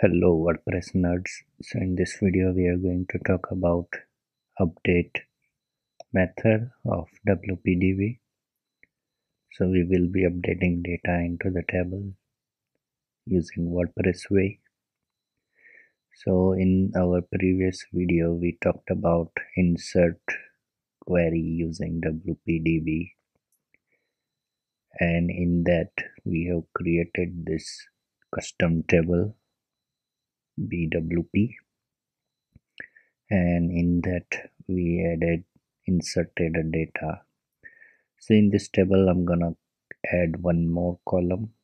Hello WordPress nerds. So in this video we are going to talk about update method of WPDB. So we will be updating data into the table using WordPress way. So in our previous video we talked about insert query using WPDB, and in that we have created this custom table BWP, and in that we inserted a data. So in this table I'm gonna add one more column.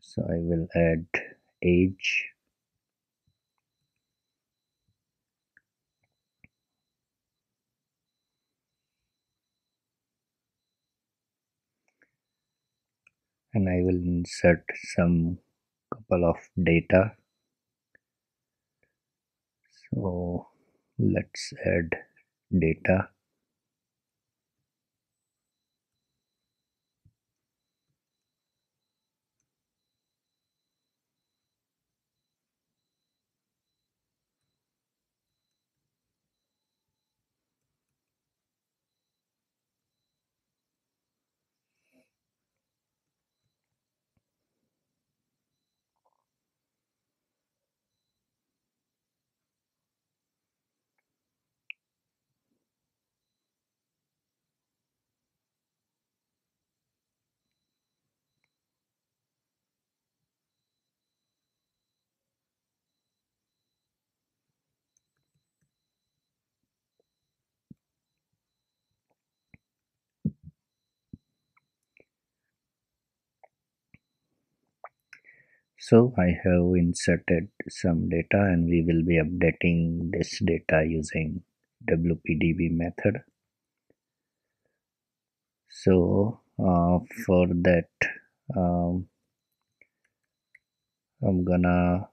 So I will add age, and I will insert some couple of data. So let's add data. So I have inserted some data, and we will be updating this data using WPDB method. So for that I'm gonna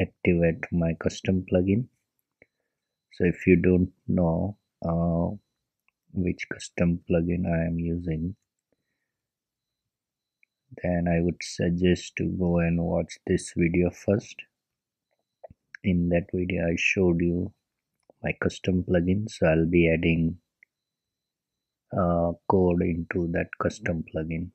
activate my custom plugin. So if you don't know which custom plugin I am using, then I would suggest to go and watch this video first. In that video I showed you my custom plugin, so I'll be adding code into that custom plugin.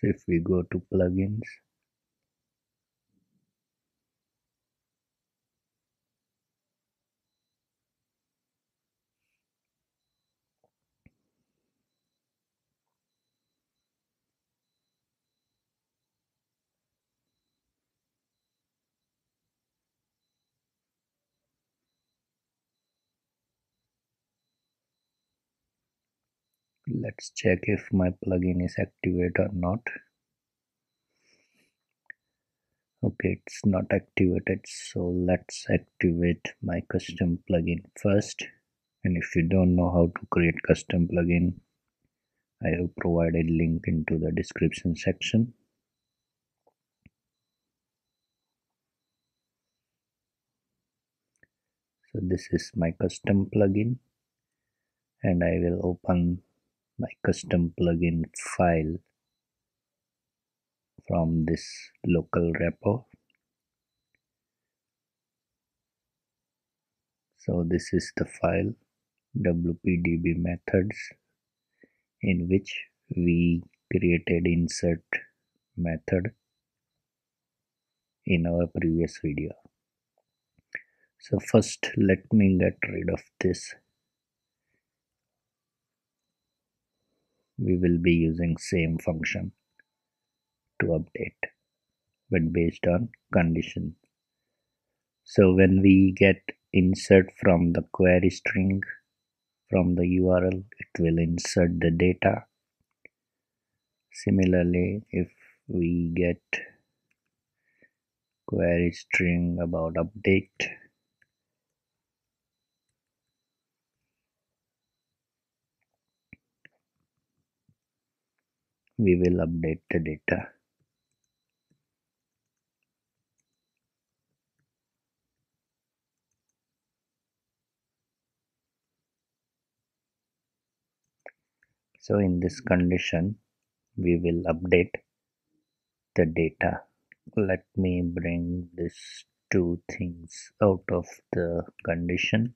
So if we go to plugins, let's check if my plugin is activated or not. Okay, it's not activated, so let's activate my custom plugin first. And if you don't know how to create custom plugin, I have provided link into the description section. So this is my custom plugin, and I will open my custom plugin file from this local repo. So this is the file WPDB methods, in which we created insert method in our previous video. So first let me get rid of this. We will be using same function to update, but based on condition. So when we get insert from the query string from the URL, it will insert the data. Similarly, if we get query string about update, we will update the data. So in this condition we will update the data. Let me bring these two things out of the condition.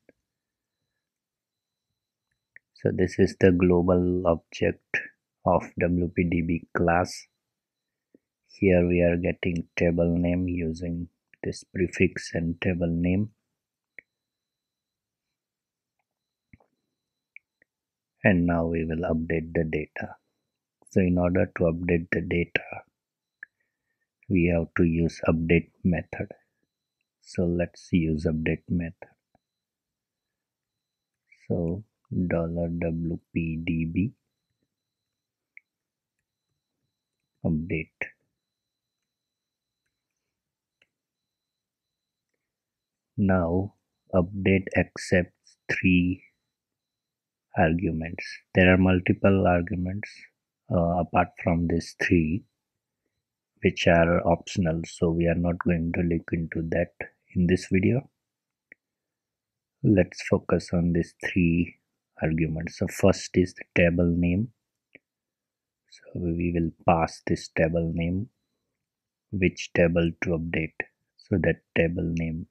So this is the global object of WPDB class. Here we are getting table name using this prefix and table name, and now we will update the data. So in order to update the data, we have to use update method. So let's use update method. So $WPDB update. Now update accepts 3 arguments. There are multiple arguments apart from these 3, which are optional, so we are not going to look into that in this video. Let's focus on these 3 arguments. So first is the table name. So we will pass this table name, which table to update. So that table name.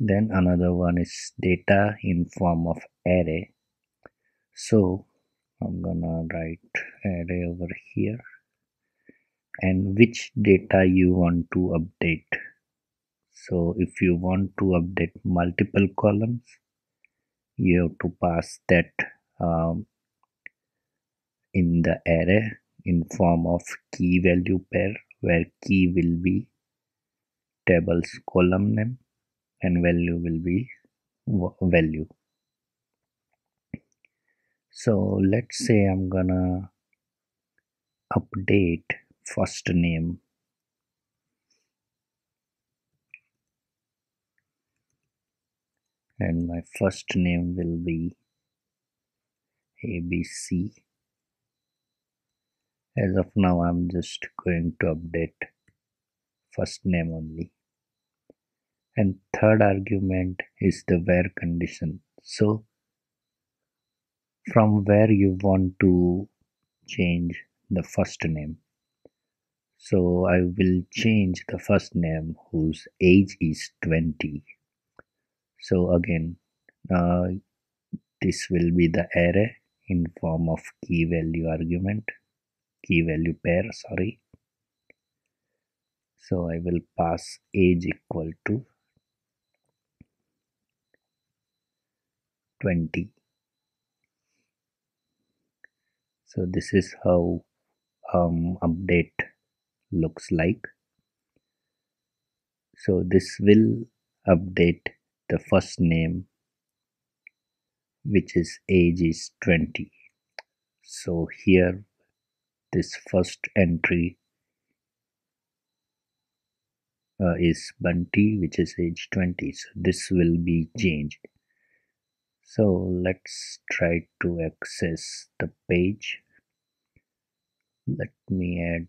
Then another one is data in form of array. So I'm gonna write array over here, and which data you want to update. So if you want to update multiple columns, you have to pass that in the array in form of key value pair, where key will be table's column name and value will be value. So let's say I'm gonna update first name. And my first name will be ABC. As of now, I'm just going to update first name only. And third argument is the where condition. So from where you want to change the first name. So I will change the first name whose age is 20. So again, this will be the array in form of key value argument, key value pair, sorry. So I will pass age equal to 20. So this is how update looks like. So this will update the first name, which is age is 20. So here this first entry is Bunty, which is age 20. So this will be changed. So let's try to access the page. Let me add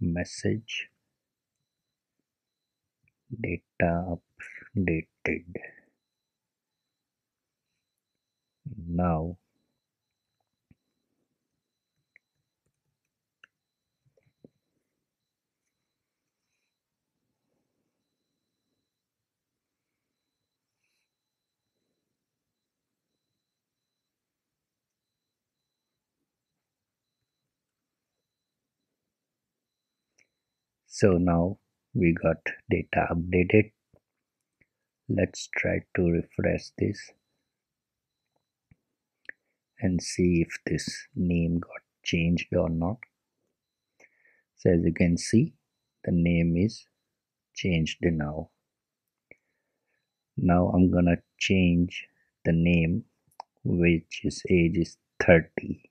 message data updated. Now now we got data updated. Let's try to refresh this and see if this name got changed or not. So as you can see, the name is changed now. Now I'm gonna change the name, which is age is 30.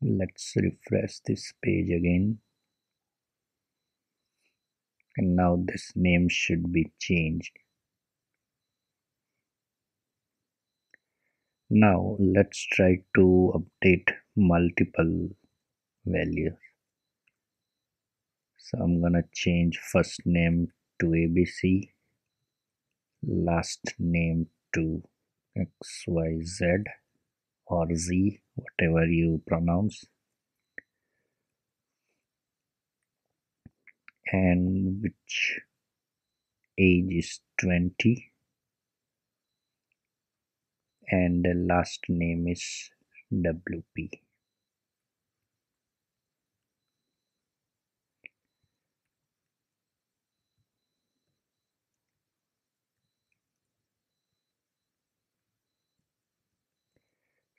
Let's refresh this page again, and now this name should be changed. Now let's try to update multiple values. So I'm gonna change first name to ABC, last name to XYZ or Z, whatever you pronounce, and which age is 20, and the last name is WP.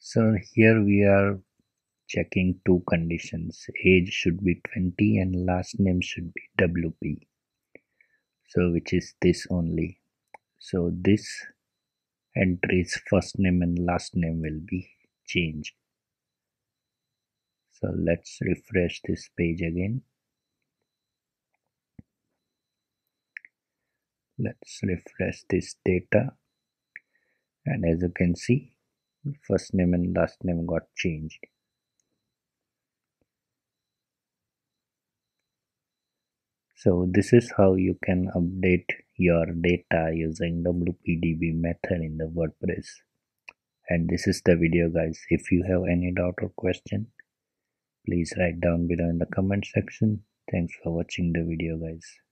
So here we are checking two conditions. Age should be 20 and last name should be WP. So which is this only. So this entry's first name and last name will be changed. So let's refresh this page again. Let's refresh this data. And as you can see, first name and last name got changed. So this is how you can update your data using WPDB method in the WordPress. And this is the video, guys. If you have any doubt or question, please write down below in the comment section. Thanks for watching the video, guys.